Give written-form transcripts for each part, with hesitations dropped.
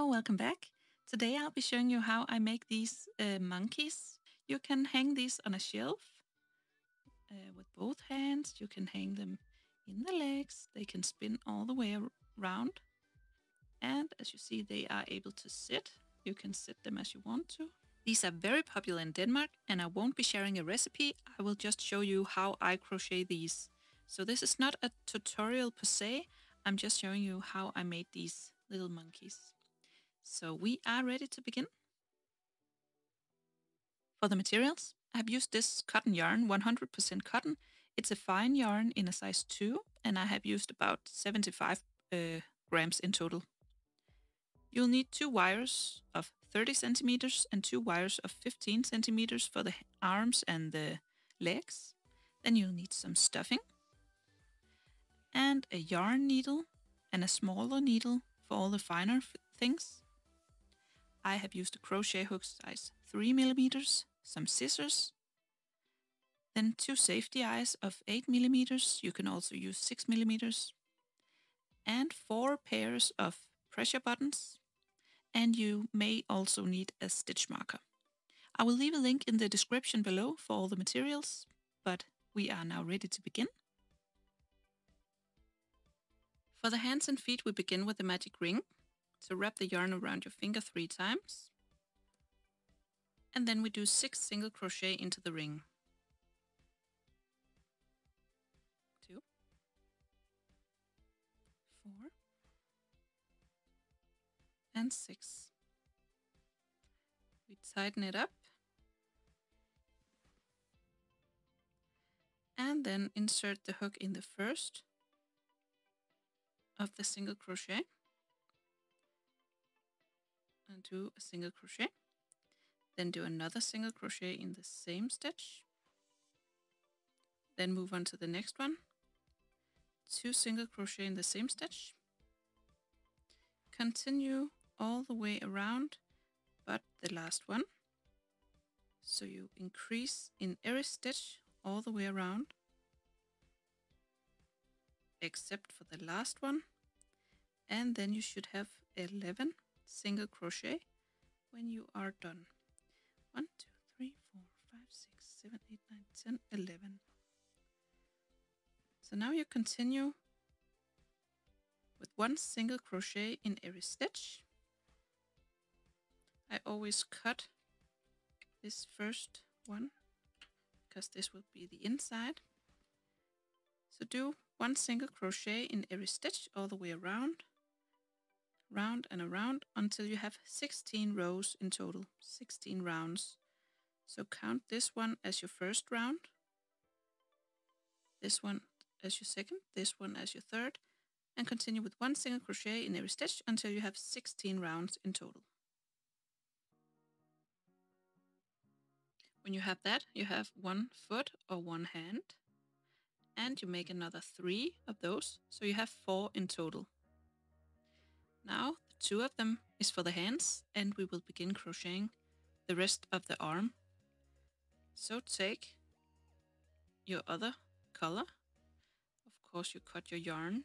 Hello, welcome back. Today I'll be showing you how I make these monkeys. You can hang these on a shelf with both hands. You can hang them in the legs. They can spin all the way around. And as you see, they are able to sit. You can sit them as you want to. These are very popular in Denmark, and I won't be sharing a recipe. I will just show you how I crochet these. So this is not a tutorial per se. I'm just showing you how I made these little monkeys. So we are ready to begin. For the materials, I've used this cotton yarn, 100% cotton. It's a fine yarn in a size 2, and I have used about 75 grams in total. You'll need 2 wires of 30 centimeters and 2 wires of 15 centimeters for the arms and the legs. Then you'll need some stuffing and a yarn needle and a smaller needle for all the finer things. I have used a crochet hook size 3 millimeters, some scissors, then 2 safety eyes of 8 millimeters. You can also use 6 millimeters, and 4 pairs of pressure buttons, and you may also need a stitch marker. I will leave a link in the description below for all the materials, but we are now ready to begin. For the hands and feet, we begin with the magic ring. So wrap the yarn around your finger 3 times. And then we do 6 single crochet into the ring. 2, 4, and 6. We tighten it up. And then insert the hook in the first of the single crochet and do a single crochet, then do another single crochet in the same stitch, then move on to the next one, 2 single crochet in the same stitch, continue all the way around but the last one. So you increase in every stitch all the way around except for the last one, and then you should have 11 single crochet when you are done. 1, 2, 3, 4, 5, 6, 7, 8, 9, 10, 11. So now you continue with 1 single crochet in every stitch. I always cut this first one because this will be the inside. So do 1 single crochet in every stitch all the way around, round and around, until you have 16 rows in total, 16 rounds. So count this one as your first round, this one as your second, this one as your third, and continue with 1 single crochet in every stitch until you have 16 rounds in total. When you have that, you have 1 foot or 1 hand. And you make another 3 of those, so you have 4 in total. Now, 2 of them is for the hands, and we will begin crocheting the rest of the arm. So take your other color. Of course, you cut your yarn.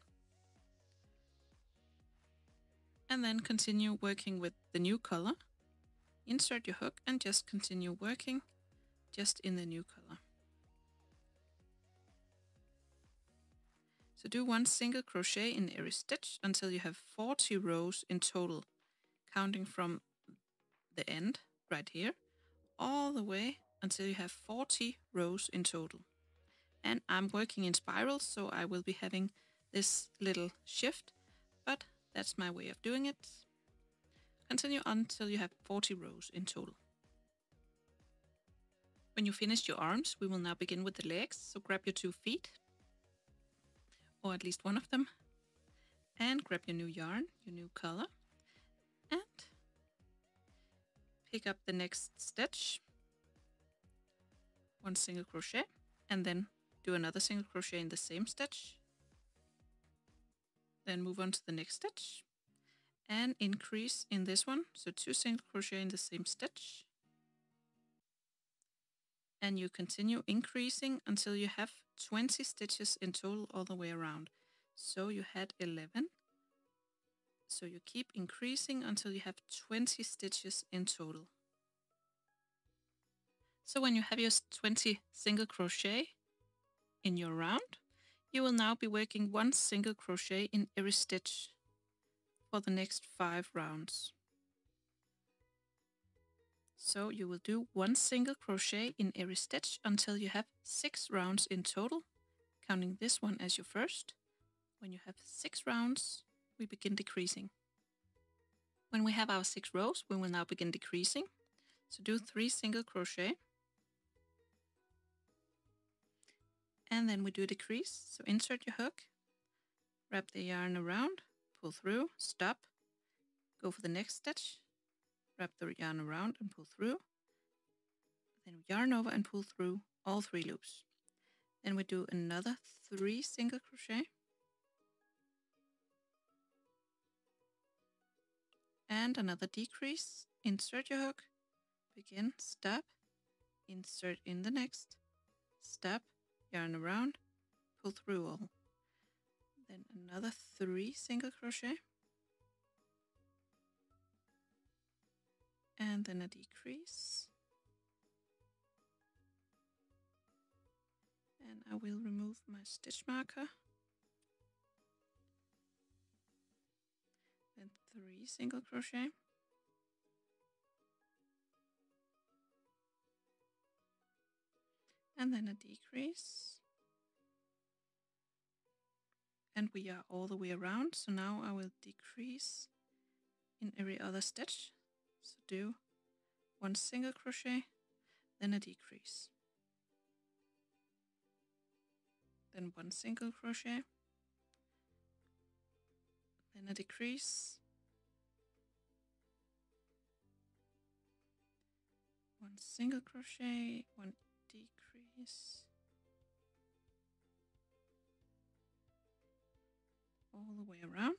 And then continue working with the new color. Insert your hook and just continue working just in the new color. So do 1 single crochet in every stitch until you have 40 rows in total, counting from the end right here all the way until you have 40 rows in total. And I'm working in spirals, so I will be having this little shift, but that's my way of doing it. Continue until you have 40 rows in total. When you finish your arms, we will now begin with the legs. So grab your 2 feet, or at least one of them, and grab your new yarn, your new color, and pick up the next stitch, 1 single crochet, and then do another single crochet in the same stitch, then move on to the next stitch and increase in this one, so 2 single crochet in the same stitch, and you continue increasing until you have 20 stitches in total all the way around. So you had 11 So you keep increasing until you have 20 stitches in total. So when you have your 20 single crochet in your round, you will now be working one single crochet in every stitch for the next 5 rounds. So you will do one single crochet in every stitch until you have 6 rounds in total, counting this one as your first. When you have 6 rounds, we begin decreasing. When we have our 6 rows, we will now begin decreasing. So do 3 single crochet. And then we do a decrease. So insert your hook, wrap the yarn around, pull through, stop, go for the next stitch, wrap the yarn around and pull through. Then yarn over and pull through all 3 loops. Then we do another 3 single crochet. And another decrease, insert your hook, begin, stop, insert in the next, stop, yarn around, pull through all. Then another 3 single crochet. And then a decrease. And I will remove my stitch marker. Then 3 single crochet. And then a decrease. And we are all the way around, so now I will decrease in every other stitch. So do one single crochet, then a decrease. Then one single crochet, then a decrease, one single crochet, one decrease, all the way around.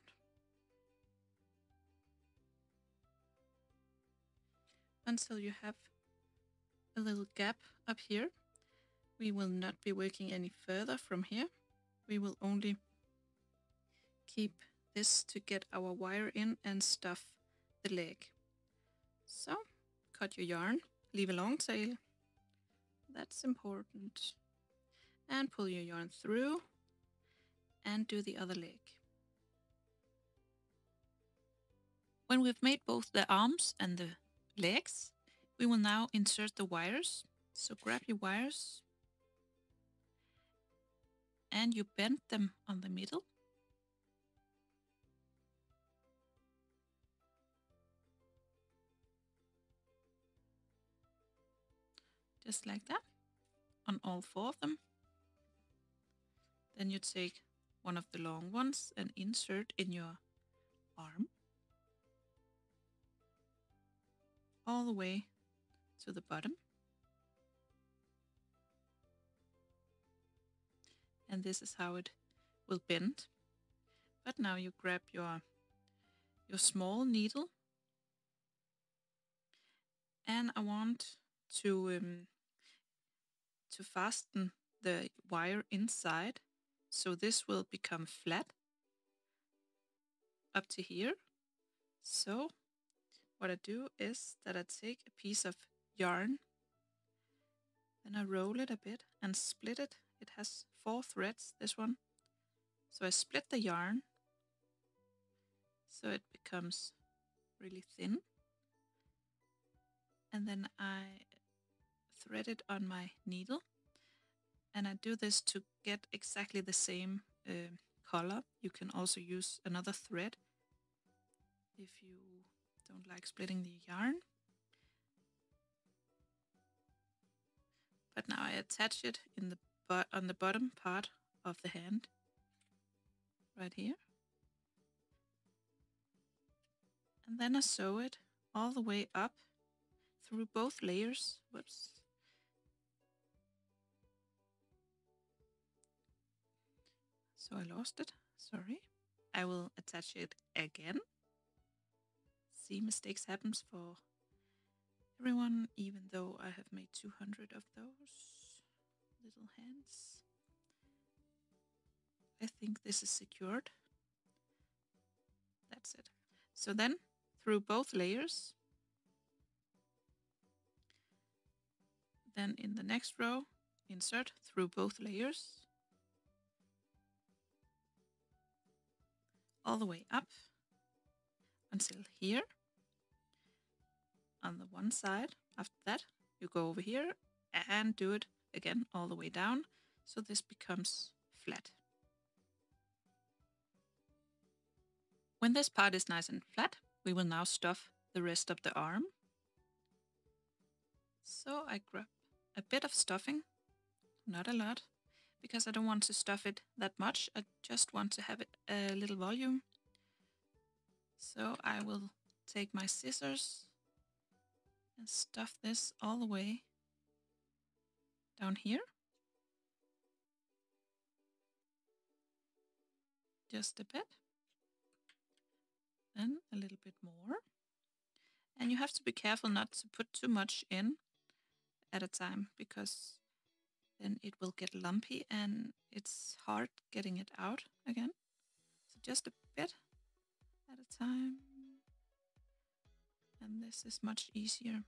Until you have a little gap up here, we will not be working any further from here. We will only keep this to get our wire in and stuff the leg. So, cut your yarn, leave a long tail, that's important, and pull your yarn through and do the other leg. When we've made both the arms and the legs, we will now insert the wires. So grab your wires and you bend them on the middle. Just like that, on all 4 of them. Then you take one of the long ones and insert in your arm, all the way to the bottom. And this is how it will bend. But now you grab your small needle. And I want to fasten the wire inside. So this will become flat up to here. So what I do is that I take a piece of yarn, then I roll it a bit and split it. It has 4 threads, this one. So I split the yarn so it becomes really thin. And then I thread it on my needle. And I do this to get exactly the same color. You can also use another thread if you don't like splitting the yarn. But now I attach it in the on the bottom part of the hand, right here. And then I sew it all the way up through both layers. Whoops. So I lost it, sorry. I will attach it again. See, mistakes happens for everyone, even though I have made 200 of those little hands. I think this is secured. That's it. So then, through both layers, then in the next row, insert through both layers, all the way up until here. On the one side, after that, you go over here and do it again all the way down, so this becomes flat. When this part is nice and flat, we will now stuff the rest of the arm. So I grab a bit of stuffing, not a lot, because I don't want to stuff it that much. I just want to have it a little volume. So I will take my scissors and stuff this all the way down here. Just a bit. Then a little bit more. And you have to be careful not to put too much in at a time, because then it will get lumpy and it's hard getting it out again. So just a bit at a time. And this is much easier.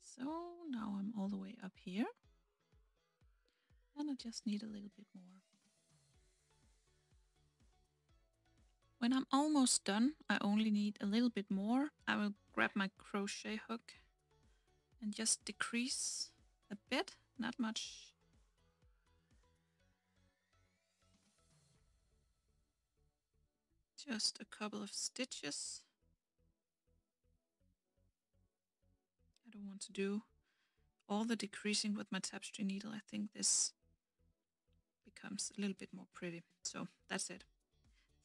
So now I'm all the way up here. And I just need a little bit more. When I'm almost done, I only need a little bit more. I will grab my crochet hook and just decrease a bit, not much. Just a couple of stitches. I don't want to do all the decreasing with my tapestry needle. I think this becomes a little bit more pretty. So that's it.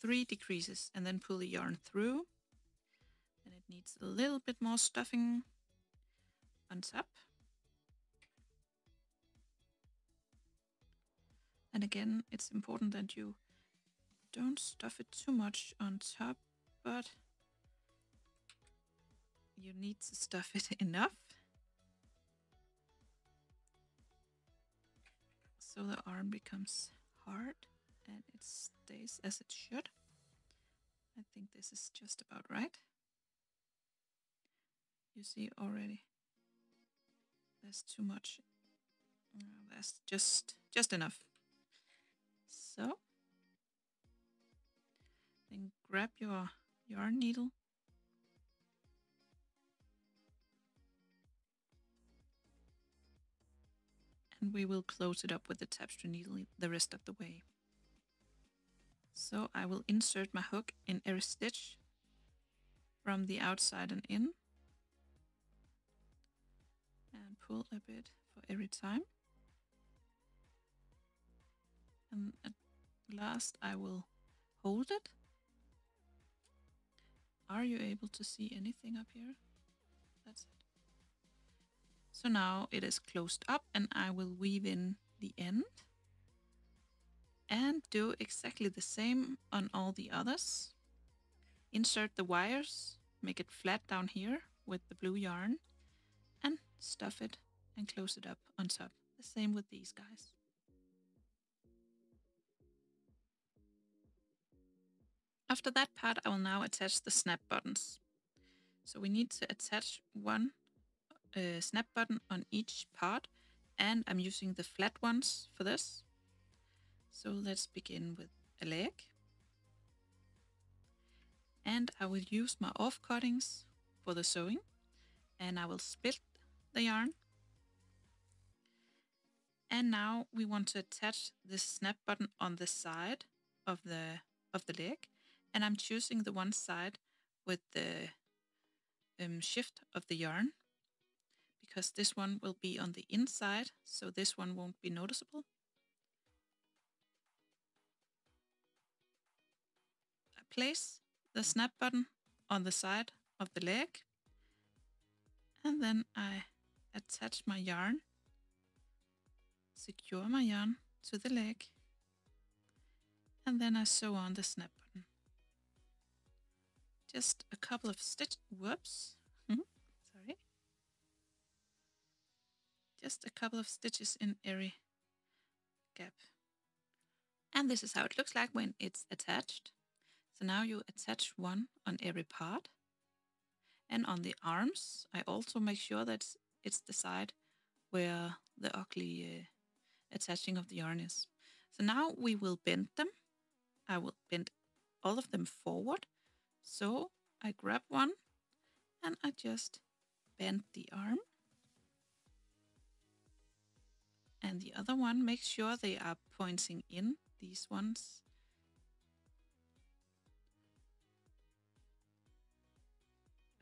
3 decreases and then pull the yarn through, and it needs a little bit more stuffing on top. And again, it's important that you don't stuff it too much on top, but you need to stuff it enough so the arm becomes hard and it stays as it should. I think this is just about right. You see already, there's too much. That's just enough. So, then grab your yarn needle. And we will close it up with the tapestry needle the rest of the way. So I will insert my hook in every stitch from the outside and in, and pull a bit for every time. And at last I will hold it. Are you able to see anything up here? That's it. So now it is closed up, and I will weave in the end. And do exactly the same on all the others. Insert the wires, make it flat down here with the blue yarn, and stuff it and close it up on top. The same with these guys. After that part, I will now attach the snap buttons. So we need to attach one snap button on each part, and I'm using the flat ones for this. So let's begin with a leg, and I will use my off cuttings for the sewing, and I will split the yarn. And now we want to attach this snap button on the side of the leg, and I'm choosing the one side with the shift of the yarn, because this one will be on the inside, so this one won't be noticeable. Place the snap button on the side of the leg, and then I attach my yarn, secure my yarn to the leg, and then I sew on the snap button. Just a couple of stitches, whoops, sorry. Just a couple of stitches in every gap. And this is how it looks like when it's attached. So now you attach one on every part. And on the arms, I also make sure that it's the side where the ugly attaching of the yarn is. So now we will bend them. I will bend all of them forward. So I grab one and I just bend the arm. And the other one, make sure they are pointing in, these ones.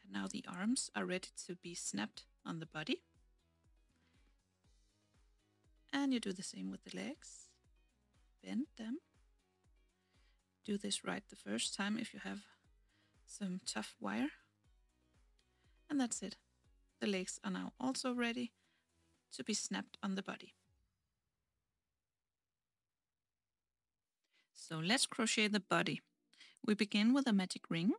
And now the arms are ready to be snapped on the body. And you do the same with the legs. Bend them. Do this right the first time if you have some tough wire. And that's it. The legs are now also ready to be snapped on the body. So let's crochet the body. We begin with a magic ring.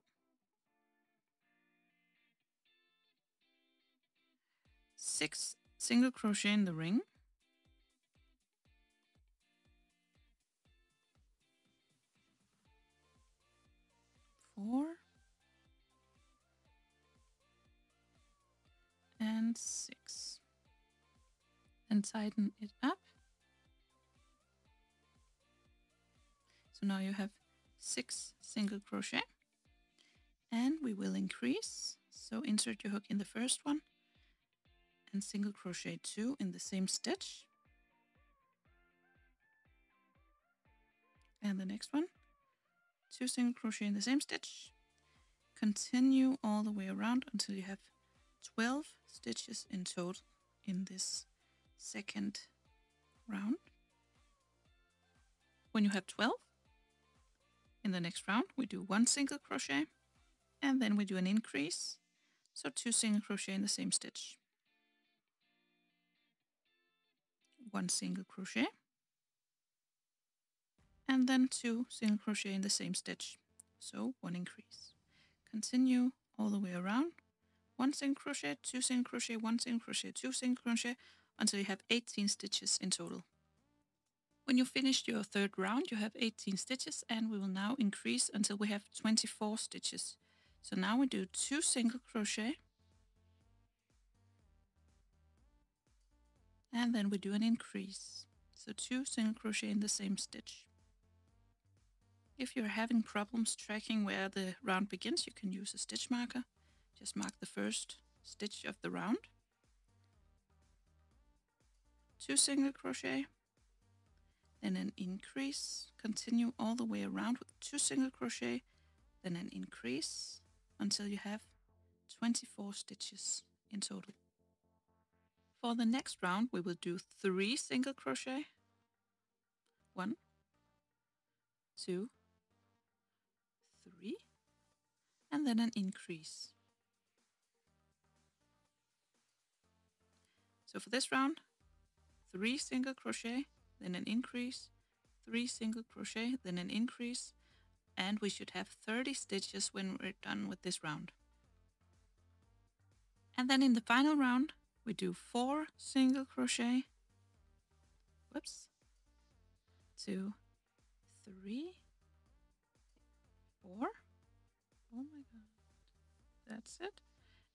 Six single crochet in the ring. Four. And six. And tighten it up. So now you have 6 single crochet. And we will increase. So insert your hook in the first one. And single crochet 2 in the same stitch. And the next one. 2 single crochet in the same stitch. Continue all the way around until you have 12 stitches in total in this second round. When you have 12, in the next round we do 1 single crochet and then we do an increase, so 2 single crochet in the same stitch, 1 single crochet, and then 2 single crochet in the same stitch, so 1 increase. Continue all the way around, 1 single crochet, 2 single crochet, 1 single crochet, 2 single crochet, until you have 18 stitches in total. When you finished your third round, you have 18 stitches, and we will now increase until we have 24 stitches. So now we do 2 single crochet, and then we do an increase. So 2 single crochet in the same stitch. If you're having problems tracking where the round begins, you can use a stitch marker. Just mark the first stitch of the round. 2 single crochet, then an increase, continue all the way around with 2 single crochet, then an increase until you have 24 stitches in total. For the next round we will do 3 single crochet, 1, 2, 3, and then an increase. So for this round, 3 single crochet, then an increase, 3 single crochet, then an increase, and we should have 30 stitches when we're done with this round. And then in the final round, we do 4 single crochet, 2, 3, 4, oh my god, that's it,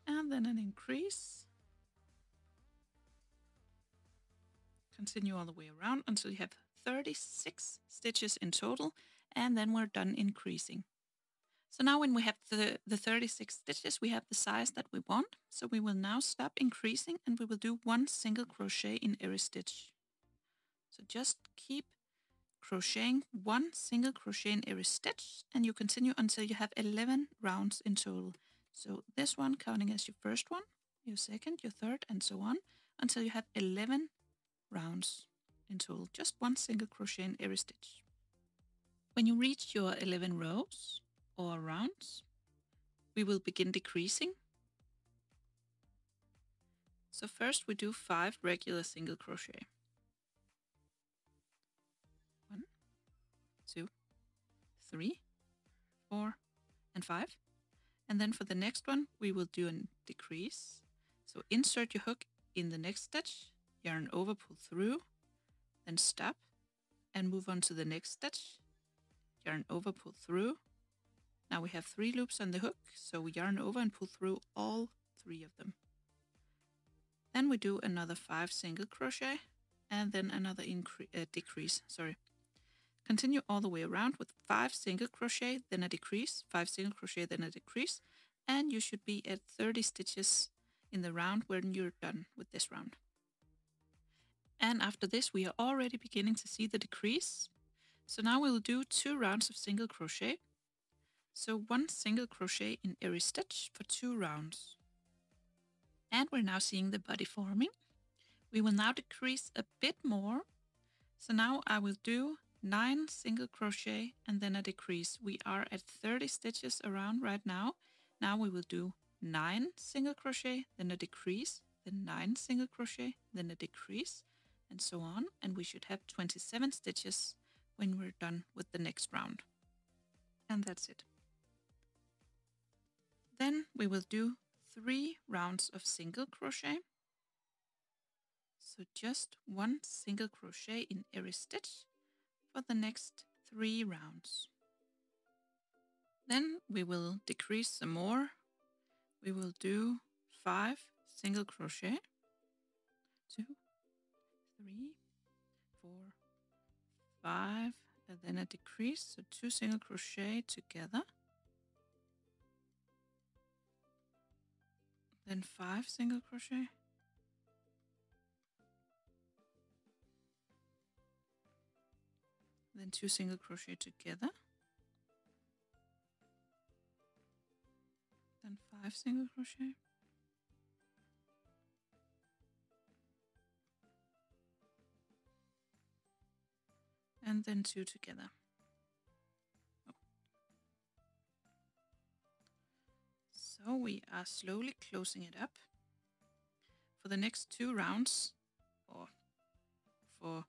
and then an increase. Continue all the way around until you have 36 stitches in total, and then we're done increasing. So now when we have the 36 stitches, we have the size that we want. So we will now stop increasing and we will do 1 single crochet in every stitch. So just keep crocheting 1 single crochet in every stitch, and you continue until you have 11 rounds in total. So this one counting as your first one, your second, your third, and so on, until you have 11 rounds in total, just 1 single crochet in every stitch. When you reach your 11 rows or rounds, we will begin decreasing. So first we do 5 regular single crochet. 1, 2, 3, 4, and 5. And then for the next one we will do a decrease. So insert your hook in the next stitch, yarn over, pull through, then stop and move on to the next stitch, yarn over, pull through, Now we have 3 loops on the hook, so we yarn over and pull through all 3 of them. Then we do another 5 single crochet and then another decrease. Continue all the way around with 5 single crochet, then a decrease, 5 single crochet, then a decrease, and you should be at 30 stitches in the round when you're done with this round. And after this, we are already beginning to see the decrease. So now we will do 2 rounds of single crochet. So 1 single crochet in every stitch for 2 rounds. And we're now seeing the body forming. We will now decrease a bit more. So now I will do 9 single crochet and then a decrease. We are at 30 stitches around right now. Now we will do 9 single crochet, then a decrease, then 9 single crochet, then a decrease, and so on. And we should have 27 stitches when we're done with the next round. And that's it. Then we will do 3 rounds of single crochet. So just 1 single crochet in every stitch for the next 3 rounds. Then we will decrease some more. We will do 5 single crochet, 2, 3, 4, 5, and then a decrease, so 2 single crochet together, then 5 single crochet, then 2 single crochet together, then 5 single crochet, and then 2 together. So we are slowly closing it up. For the next 2 rounds, or for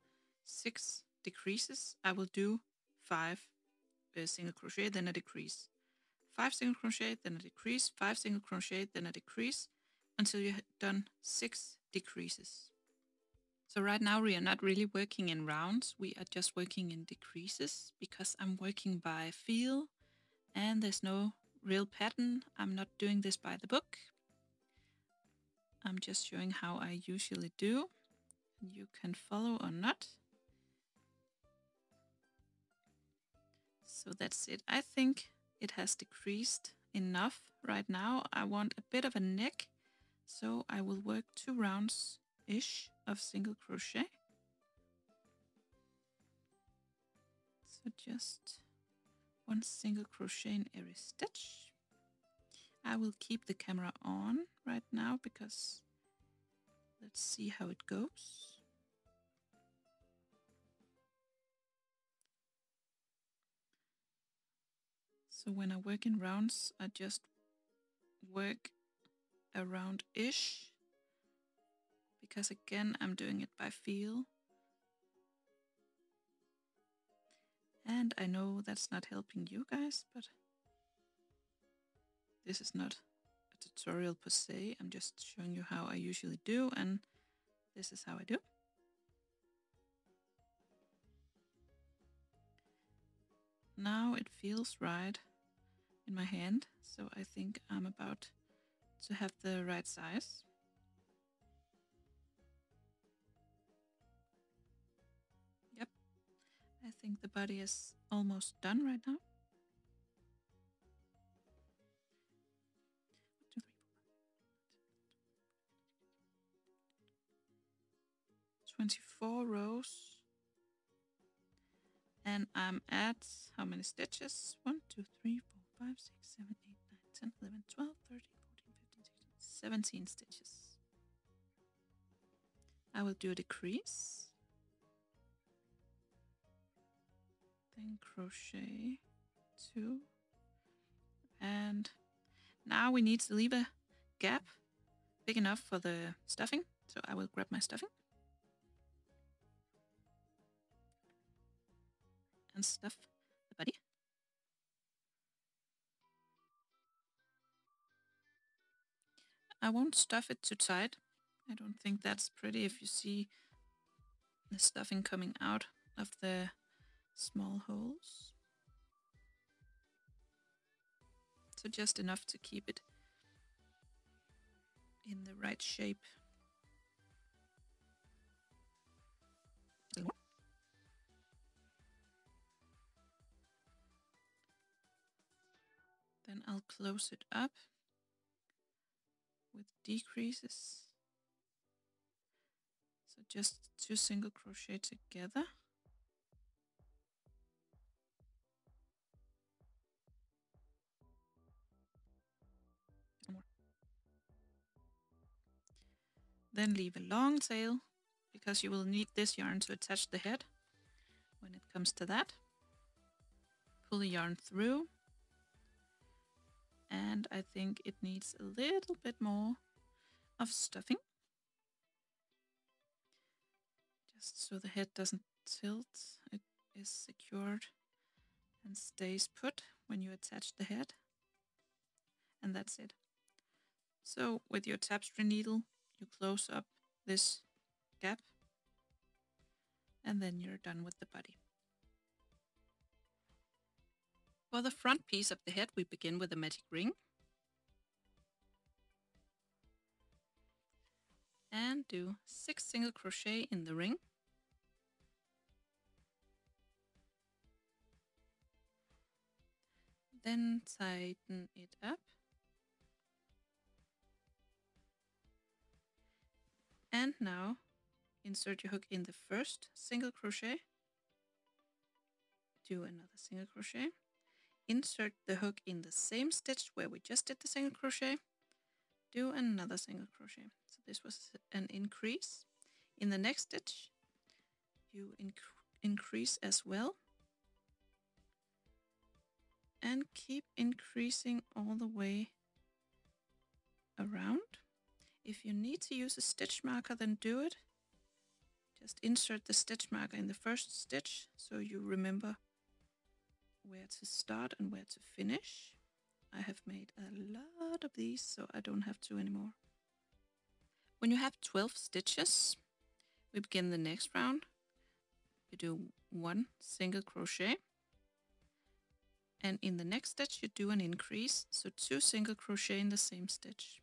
6 decreases, I will do 5 single crochet, then a decrease. 5 single crochet, then a decrease, 5 single crochet, then a decrease, until you have done 6 decreases. So right now we are not really working in rounds, we are just working in decreases, because I'm working by feel and there's no real pattern. I'm not doing this by the book. I'm just showing how I usually do. You can follow or not. So that's it. I think it has decreased enough right now. I want a bit of a neck, so I will work 2 rounds-ish of single crochet. So just 1 single crochet in every stitch. I will keep the camera on right now because let's see how it goes. So when I work in rounds, I just work a round-ish, because again, I'm doing it by feel. And I know that's not helping you guys, but this is not a tutorial per se. I'm just showing you how I usually do, and this is how I do. Now it feels right in my hand, so I think I'm about to have the right size. I think the body is almost done right now. 24 rows. And I'm at how many stitches? 1, 2, 3, 4, 5, 6, 7, 8, 9, 10, 11, 12, 13, 14, 15, 16, 17 stitches. I will do a decrease. Then crochet 2, and now we need to leave a gap big enough for the stuffing, so I will grab my stuffing and stuff the body. I won't stuff it too tight. I don't think that's pretty if you see the stuffing coming out of the small holes. so just enough to keep it in the right shape. Then I'll close it up with decreases. So just 2 single crochet together. Then leave a long tail, because you will need this yarn to attach the head when it comes to that. Pull the yarn through, and I think it needs a little bit more of stuffing, just so the head doesn't tilt. It is secured and stays put when you attach the head. And that's it. So with your tapestry needle, you close up this gap, and then you're done with the body. For the front piece of the head, we begin with a magic ring and do 6 single crochet in the ring. Then tighten it up and now insert your hook in the first single crochet, do another single crochet, insert the hook in the same stitch where we just did the single crochet, do another single crochet. So this was an increase. In the next stitch, you increase as well, and keep increasing all the way around. If you need to use a stitch marker, then do it. Just insert the stitch marker in the first stitch so you remember where to start and where to finish. I have made a lot of these, so I don't have to anymore. When you have 12 stitches, we begin the next round. You do 1 single crochet, and in the next stitch you do an increase, so 2 single crochet in the same stitch.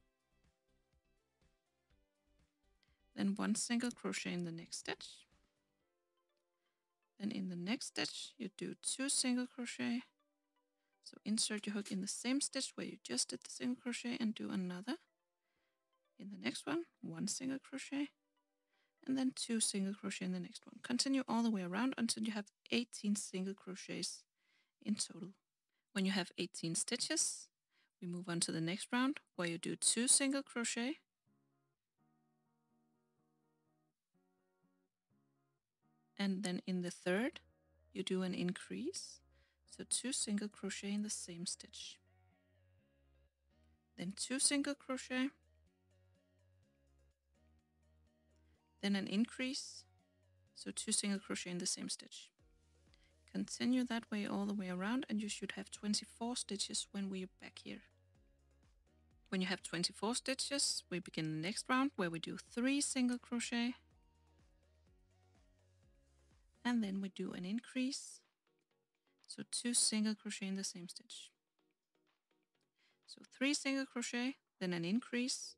Then 1 single crochet in the next stitch. Then in the next stitch you do 2 single crochet. So insert your hook in the same stitch where you just did the single crochet and do another. In the next one, 1 single crochet, and then 2 single crochet in the next one. Continue all the way around until you have 18 single crochets in total. When you have 18 stitches, we move on to the next round where you do 2 single crochet, and then in the third you do an increase, so 2 single crochet in the same stitch, then 2 single crochet, then an increase, so 2 single crochet in the same stitch. Continue that way all the way around, and you should have 24 stitches when we are back here. When you have 24 stitches, we begin the next round where we do 3 single crochet, and then we do an increase, so 2 single crochet in the same stitch. So 3 single crochet, then an increase,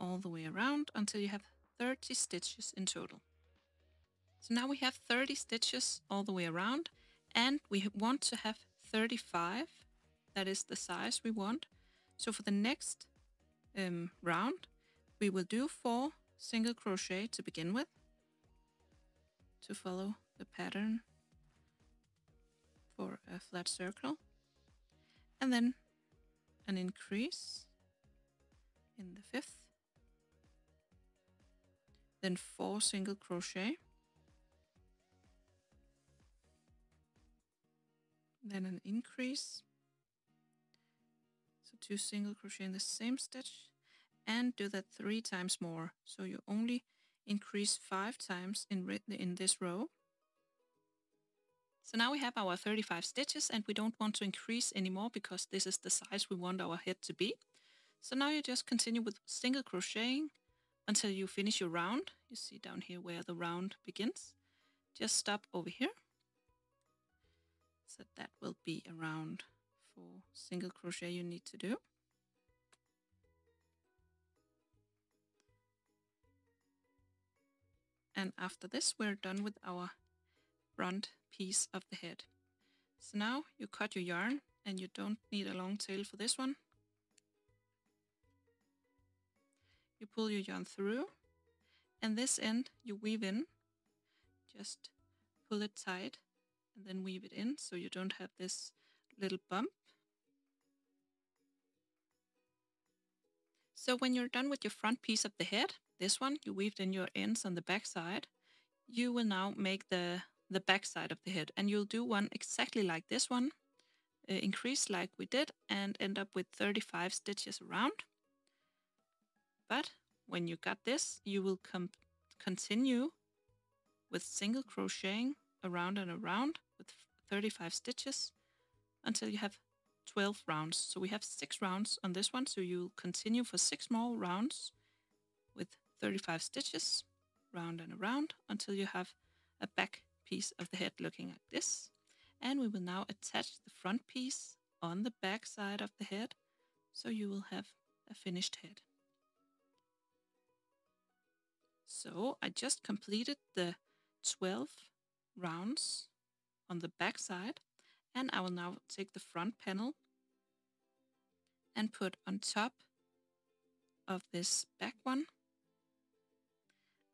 all the way around until you have 30 stitches in total. So now we have 30 stitches all the way around, and we want to have 35. That is the size we want. So for the next round, we will do 4 single crochet to begin with, to follow the pattern for a flat circle, and then an increase in the 5th, then 4 single crochet, then an increase, so 2 single crochet in the same stitch, and do that 3 times more, so you only increase 5 times in this row. So now we have our 35 stitches, and we don't want to increase anymore because this is the size we want our head to be. So now you just continue with single crocheting until you finish your round. You see down here where the round begins. Just stop over here. So that will be around for single crochet you need to do. And after this, we're done with our front piece of the head. So now you cut your yarn, and you don't need a long tail for this one. You pull your yarn through, and this end you weave in. Just pull it tight and then weave it in so you don't have this little bump. So when you're done with your front piece of the head, this one, you weaved in your ends on the back side, you will now make the back side of the head, and you'll do one exactly like this one, increase like we did, and end up with 35 stitches around. But when you got this, you will continue with single crocheting around and around with 35 stitches until you have 12 rounds. So we have 6 rounds on this one, so you'll continue for 6 more rounds with 35 stitches round and around until you have a back piece of the head looking like this. And we will now attach the front piece on the back side of the head, so you will have a finished head. So I just completed the 12 rounds on the back side, and I will now take the front panel and put on top of this back one.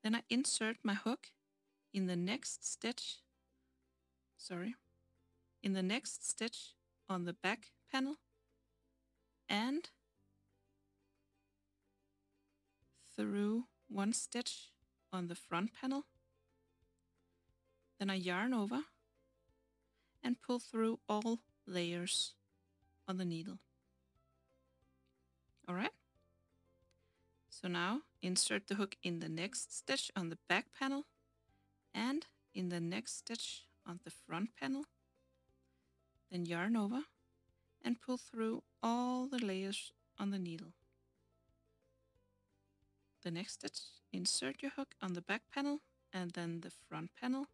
Then I insert my hook in the next stitch, on the back panel, and through one stitch on the front panel. Then I yarn over and pull through all layers on the needle. All right. So now insert the hook in the next stitch on the back panel and in the next stitch on the front panel. Then yarn over and pull through all the layers on the needle. The next stitch, insert your hook on the back panel and then the front panel.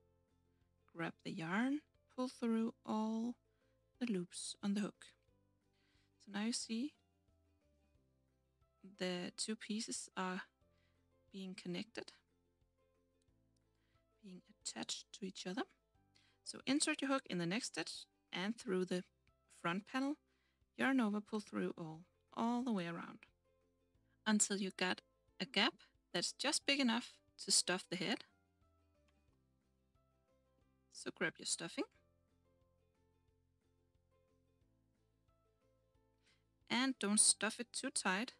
Grab the yarn, pull through all the loops on the hook. So now you see the two pieces are being connected, being attached to each other. So insert your hook in the next stitch and through the front panel, yarn over, pull through all the way around until you got a gap that's just big enough to stuff the head. So grab your stuffing and don't stuff it too tight.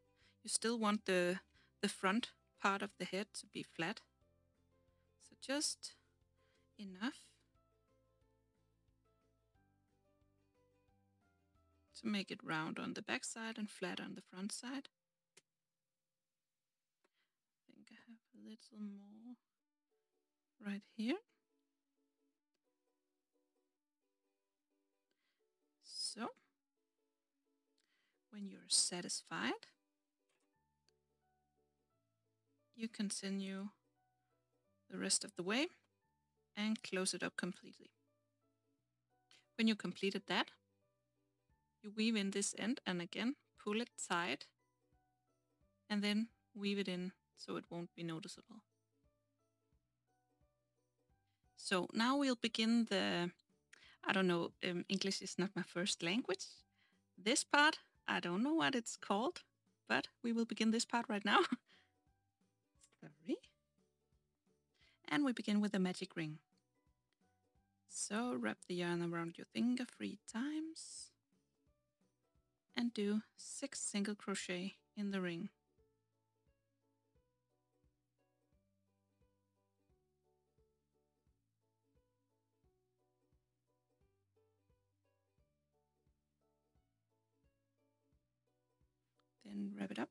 You still want the front part of the head to be flat. So just enough to make it round on the back side and flat on the front side. Little more right here. So when you're satisfied, you continue the rest of the way and close it up completely. When you completed that, you weave in this end and again pull it tight and then weave it in so it won't be noticeable. So now we'll begin the, I don't know, English is not my first language. This part, I don't know what it's called, but we will begin this part right now. Sorry. And we begin with the magic ring. So wrap the yarn around your finger 3 times and do 6 single crochet in the ring. Then wrap it up.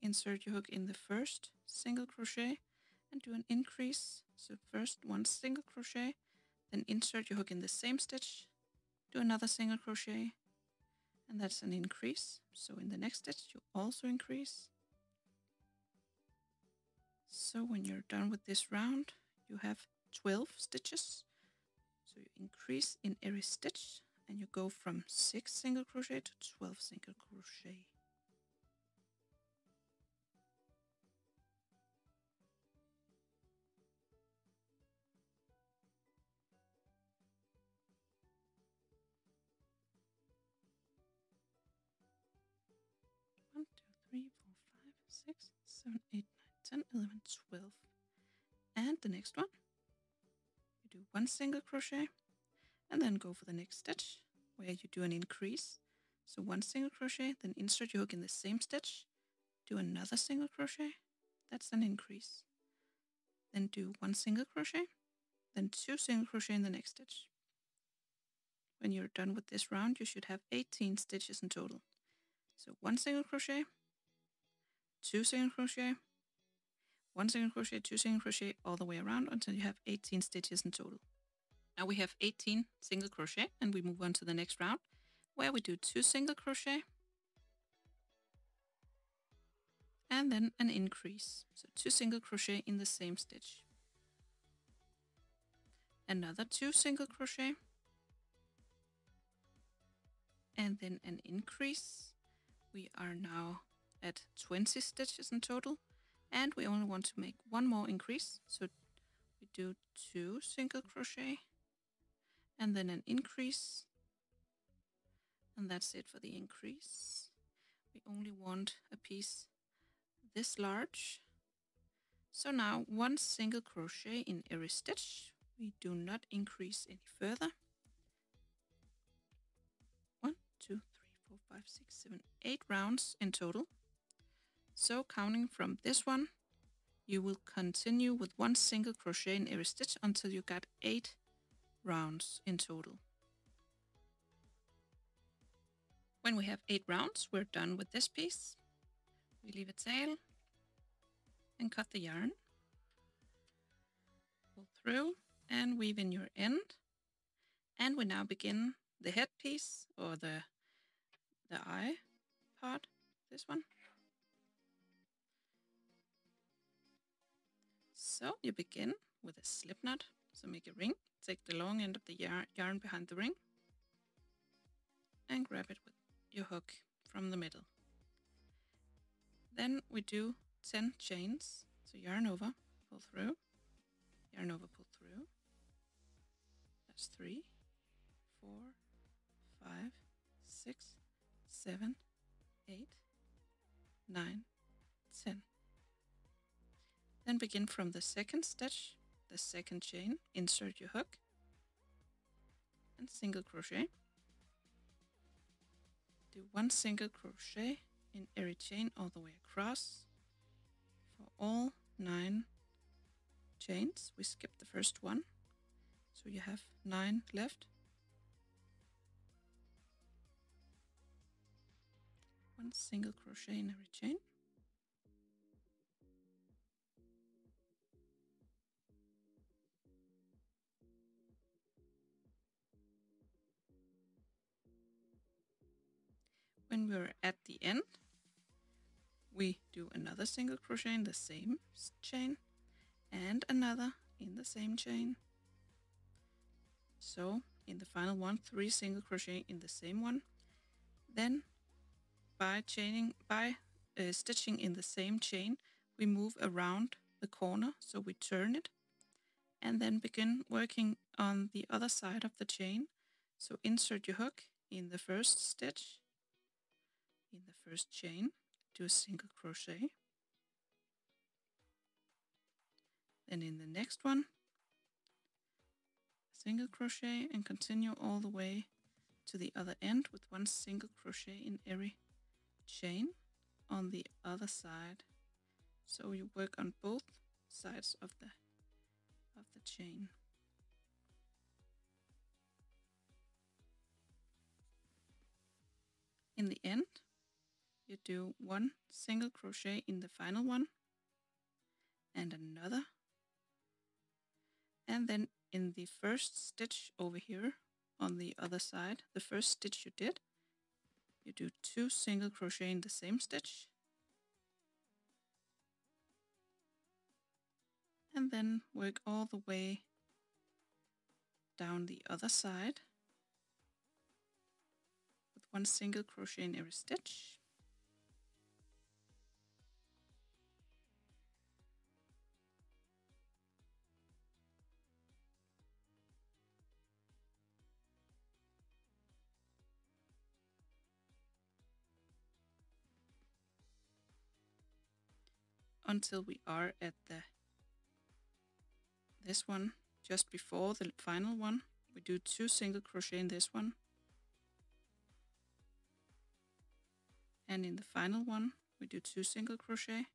Insert your hook in the first single crochet and do an increase. So first one single crochet, then insert your hook in the same stitch, do another single crochet, and that's an increase. So in the next stitch you also increase. So when you're done with this round, you have 12 stitches. So you increase in every stitch and you go from 6 single crochet to 12 single crochet. Six, seven, eight, nine, 10, 11, 12. And the next one, you do one single crochet and then go for the next stitch where you do an increase. So one single crochet, then insert your hook in the same stitch, do another single crochet, that's an increase. Then do one single crochet, then two single crochet in the next stitch. When you're done with this round, you should have 18 stitches in total. So one single crochet, two single crochet, one single crochet, two single crochet, all the way around until you have 18 stitches in total. Now we have 18 single crochet and we move on to the next round where we do two single crochet and then an increase. So two single crochet in the same stitch. Another two single crochet and then an increase. We are now at 20 stitches in total, and we only want to make one more increase, so we do two single crochet and then an increase, and that's it for the increase. We only want a piece this large, so now one single crochet in every stitch. We do not increase any further. 1, 2, 3, 4, 5, 6, 7, 8 rounds in total. So counting from this one, you will continue with one single crochet in every stitch until you got 8 rounds in total. When we have 8 rounds, we're done with this piece. We leave a tail and cut the yarn. Pull through and weave in your end. And we now begin the headpiece, or the eye part, this one. So you begin with a slip knot, so make a ring, take the long end of the yarn behind the ring and grab it with your hook from the middle. Then we do 10 chains, so yarn over, pull through, yarn over, pull through, that's 3, 4, 5, 6, 7, 8, 9, 10. Then begin from the second stitch, the second chain, insert your hook and single crochet. Do one single crochet in every chain all the way across. For all 9 chains, we skip the first one, so you have 9 left. One single crochet in every chain. When we're at the end, we do another single crochet in the same chain and another in the same chain. So in the final one, 3 single crochet in the same one. Then by stitching in the same chain, we move around the corner, so we turn it and then begin working on the other side of the chain. So insert your hook in the first stitch, in the first chain, do a single crochet. Then in the next one, single crochet, and continue all the way to the other end with one single crochet in every chain on the other side. So you work on both sides of the chain. In the end, you do one single crochet in the final one and another, and then in the first stitch over here on the other side, the first stitch you did, you do two single crochet in the same stitch and then work all the way down the other side with one single crochet in every stitch. Until we are at this one, just before the final one. We do 2 single crochet in this one, and in the final one we do 2 single crochet,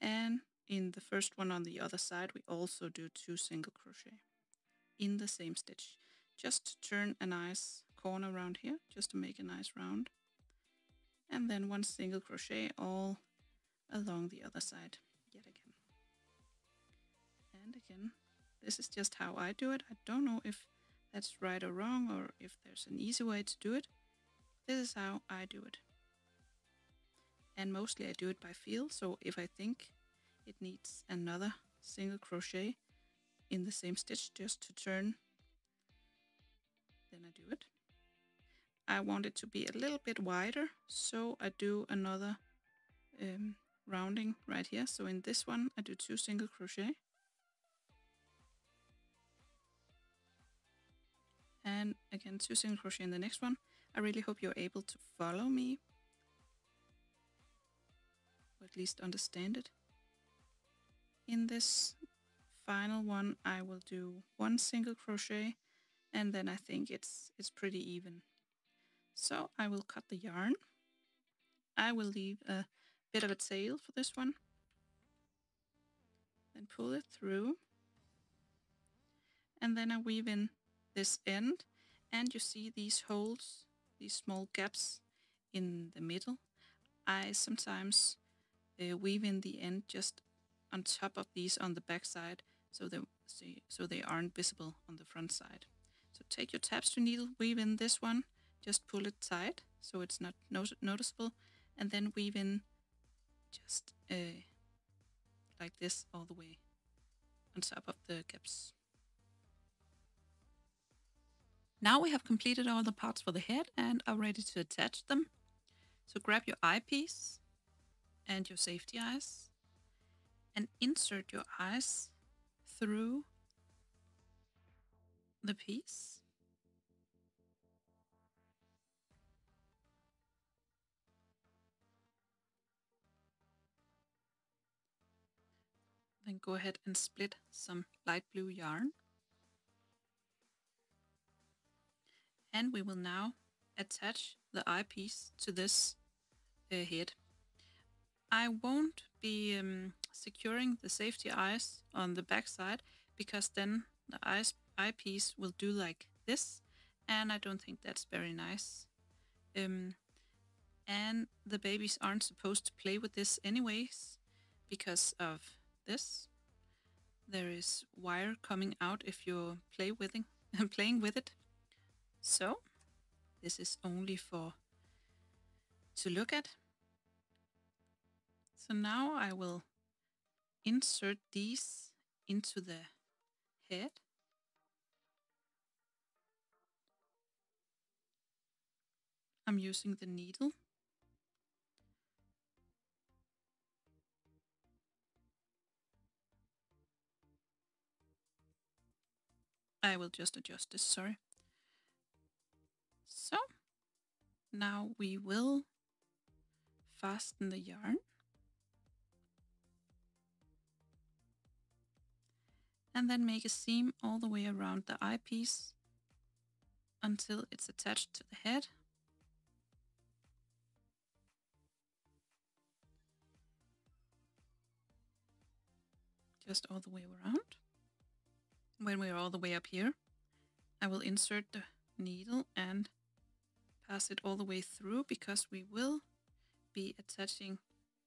and in the first one on the other side we also do 2 single crochet in the same stitch, just to turn a nice corner around here, just to make a nice round. And then 1 single crochet all along the other side yet again. And again, this is just how I do it. I don't know if that's right or wrong, or if there's an easy way to do it. This is how I do it. And mostly I do it by feel, so if I think it needs another single crochet in the same stitch just to turn, then I do it. I want it to be a little bit wider, so I do another rounding right here. So in this one I do 2 single crochet, and again 2 single crochet in the next one. I really hope you're able to follow me, or at least understand it. In this final one I will do 1 single crochet, and then I think it's pretty even. So I will cut the yarn. I will leave a bit of a tail for this one, then pull it through, and then I weave in this end. And you see these holes, these small gaps in the middle. I sometimes weave in the end just on top of these on the back side, so they aren't visible on the front side. So take your tapestry needle, weave in this one, just pull it tight so it's not noticeable, and then weave in just like this all the way on top of the gaps. Now we have completed all the parts for the head and are ready to attach them. So grab your eyepiece and your safety eyes and insert your eyes through the piece. Then go ahead and split some light blue yarn. And we will now attach the eyepiece to this head. I won't be securing the safety eyes on the back side, because then the eyepiece will do like this, and I don't think that's very nice. And the babies aren't supposed to play with this anyways, because of this. There is wire coming out if you're playing with it. So this is only for to look at. So now I will insert these into the head. I'm using the needle. I will just adjust this, sorry. So now we will fasten the yarn, and then make a seam all the way around the eyepiece until it's attached to the head. Just all the way around. When we're all the way up here, I will insert the needle and pass it all the way through, because we will be attaching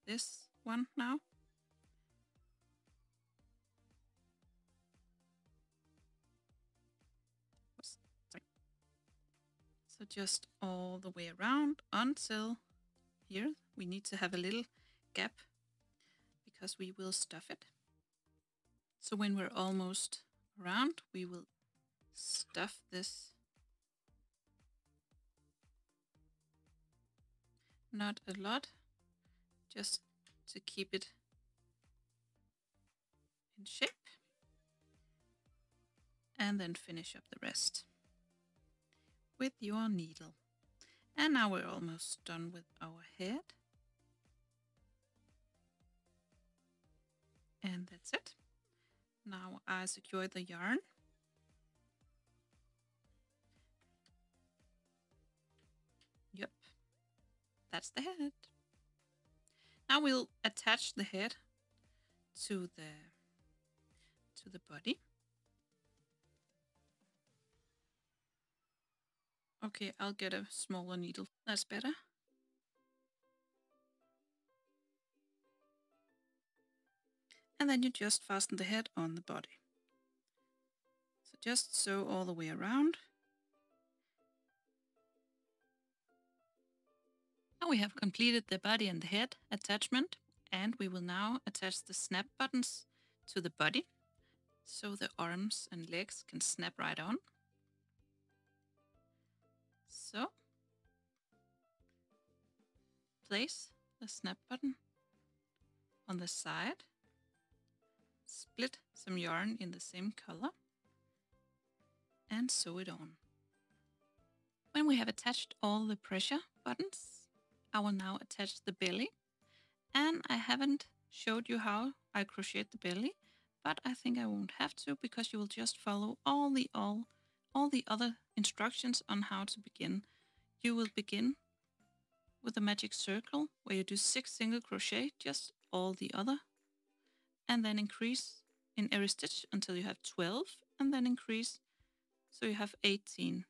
this one now. So just all the way around until here. We need to have a little gap because we will stuff it. So when we're almost around, we will stuff this. Not a lot, just to keep it in shape. And then finish up the rest with your needle. And now we're almost done with our head. And that's it. Now I secure the yarn. Yep, that's the head. Now we'll attach the head to the body. Okay, I'll get a smaller needle. That's better. And then you just fasten the head on the body. So just sew all the way around. Now we have completed the body and the head attachment, and we will now attach the snap buttons to the body so the arms and legs can snap right on. So, place the snap button on the side, split some yarn in the same color, and sew it on. When we have attached all the pressure buttons, I will now attach the belly. And I haven't showed you how I crochet the belly, but I think I won't have to because you will just follow all the other instructions on how to begin. You will begin with a magic circle where you do 6 single crochet, just all the other, and then increase in every stitch until you have 12, and then increase so you have 18.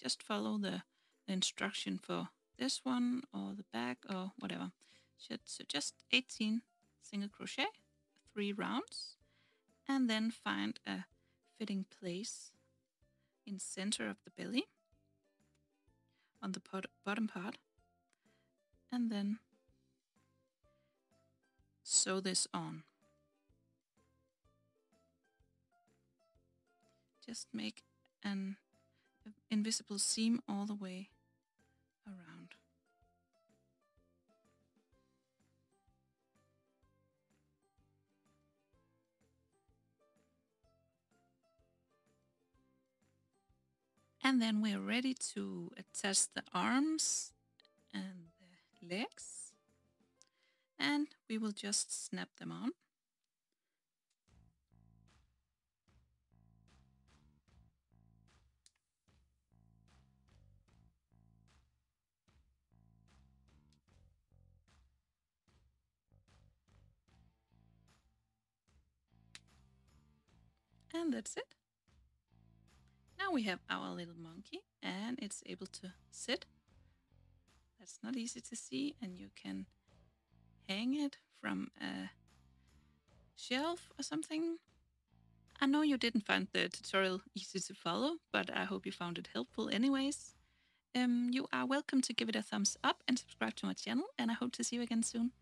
Just follow the instruction for this one or the back or whatever. So just 18 single crochet, 3 rounds, and then find a fitting place in center of the belly, on the bottom part, and then sew this on. Just make an invisible seam all the way around. And then we're ready to attach the arms and the legs, and we will just snap them on. And that's it. Now we have our little monkey, and it's able to sit. That's not easy to see, and you can hang it from a shelf or something. I know you didn't find the tutorial easy to follow, but I hope you found it helpful anyways. You are welcome to give it a thumbs up and subscribe to my channel, and I hope to see you again soon.